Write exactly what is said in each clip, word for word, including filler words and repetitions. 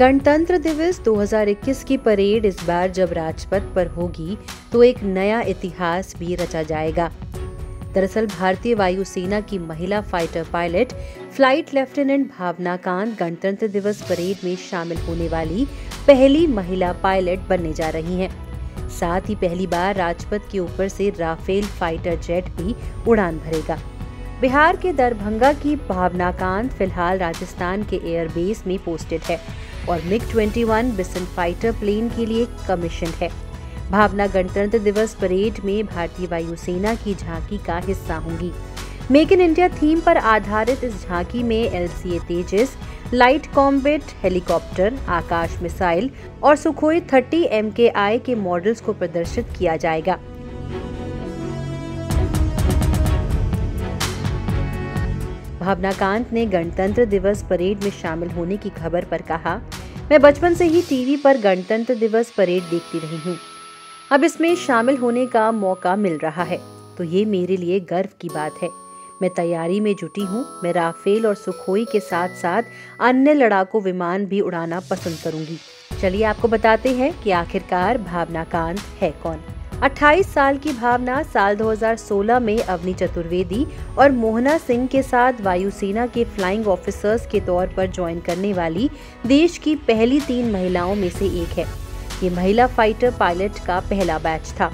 गणतंत्र दिवस दो हज़ार इक्कीस की परेड इस बार जब राजपथ पर होगी तो एक नया इतिहास भी रचा जाएगा। दरअसल भारतीय वायुसेना की महिला fighter pilot flight lieutenant Bhawana Kanth गणतंत्र दिवस परेड में शामिल होने वाली पहली महिला पायलट बनने जा रही हैं। साथ ही पहली बार राजपथ के ऊपर से राफेल फाइटर जेट भी उड़ान भरेगा। बिहार के दरभंगा की भावना कांत फिलहाल राजस्थान के एयरबेस में पोस्टेड है और MiG twenty one Bison fighter plane के लिए कमीशन है। भावना गणतंत्र दिवस परेड में भारतीय वायुसेना की झांकी का हिस्सा होंगी। मेक इन इंडिया थीम पर आधारित इस झांकी में L C A Tejas, light combat helicopter, Akash missile और Sukhoi thirty M K I के मॉडल्स को प्रदर्शित किया जाएगा। भावना कांत ने गणतंत्र दिवस परेड में शामिल होने की खबर पर कहा, मैं बचपन से ही टीवी पर गणतंत्र दिवस परेड देखती रही हूँ। अब इसमें शामिल होने का मौका मिल रहा है तो ये मेरे लिए गर्व की बात है। मैं तैयारी में जुटी हूँ। मैं राफेल और सुखोई के साथ साथ अन्य लड़ाकू विमान भी उड़ाना पसंद करूँगी। चलिए आपको बताते हैं कि आखिरकार भावना कांत है कौन। अट्ठाईस साल की भावना साल दो हज़ार सोलह में अवनी चतुर्वेदी और मोहना सिंह के साथ वायुसेना के फ्लाइंग ऑफिसर्स के तौर पर ज्वाइन करने वाली देश की पहली तीन महिलाओं में से एक है। ये महिला फाइटर पायलट का पहला बैच था।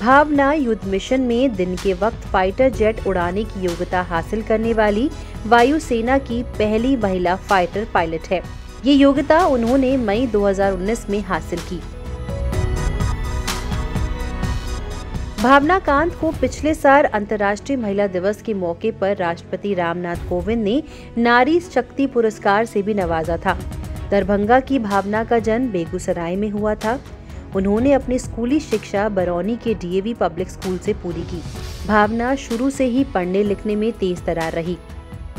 भावना युद्ध मिशन में दिन के वक्त फाइटर जेट उड़ाने की योग्यता हासिल करने वाली वायुसेना की पहली महिला फाइटर पायलट है। ये योग्यता उन्होंने मई दो हज़ार उन्नीस में हासिल की। भावना कांत को पिछले साल अंतर्राष्ट्रीय महिला दिवस के मौके पर राष्ट्रपति रामनाथ कोविंद ने नारी शक्ति पुरस्कार से भी नवाजा था। दरभंगा की भावना का जन्म बेगुसराय में हुआ था। उन्होंने अपनी स्कूली शिक्षा बरौनी के D A V public school से पूरी की। भावना शुरू से ही पढ़ने लिखने में तेज तरार रही।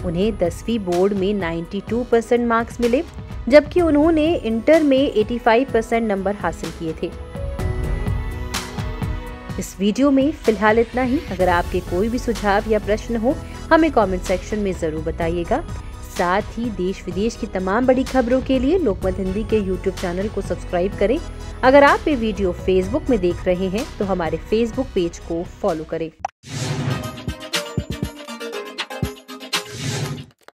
उन्हें दसवीं बोर्ड में बानवे परसेंट मार्क्स मिले, जबकि उन्होंने इंटर में पचासी परसेंट नंबर हासिल किए थे। इस वीडियो में फिलहाल इतना ही। अगर आपके कोई भी सुझाव या प्रश्न हो हमें कमेंट सेक्शन में जरूर बताइएगा। साथ ही देश विदेश की तमाम बड़ी खबरों के लिए लोकमत हिंदी के यूट्यूब चैनल को सब्सक्राइब करें। अगर आप ये वीडियो फेसबुक में देख रहे हैं तो हमारे फेसबुक पेज को फॉलो करें।